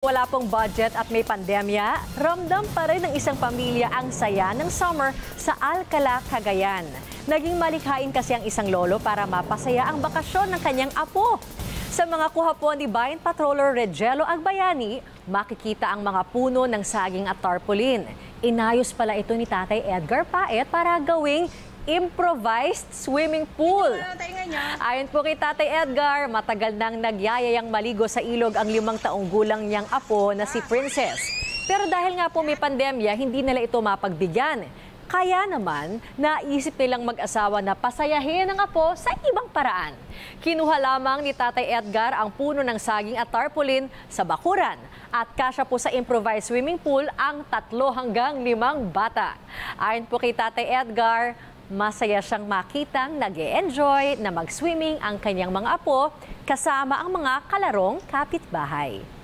Wala pong budget at may pandemya, ramdam pa rin ng isang pamilya ang saya ng summer sa Alcala, Cagayan. Naging malikhain kasi ang isang lolo para mapasaya ang bakasyon ng kanyang apo. Sa mga kuha po ni Bayan Patroller Regiello Agbayani, makikita ang mga puno ng saging at tarpaulin. Inayos pala ito ni Tatay Edgar Paet para gawing improvised swimming pool. Ayon po kay Tatay Edgar, matagal nang nagyayayang maligo sa ilog ang 5 taong gulang niyang apo na si Princess. Pero dahil nga po may pandemya, hindi nila ito mapagbigyan. Kaya naman, naisip nilang mag-asawa na pasayahin ang apo sa ibang paraan. Kinuha lamang ni Tatay Edgar ang puno ng saging at tarpaulin sa bakuran at kasya po sa improvised swimming pool ang 3 hanggang 5 bata. Ayon po kay Tatay Edgar, masaya siyang makitang nag-e-enjoy na mag-swimming ang kanyang mga apo kasama ang mga kalarong kapitbahay.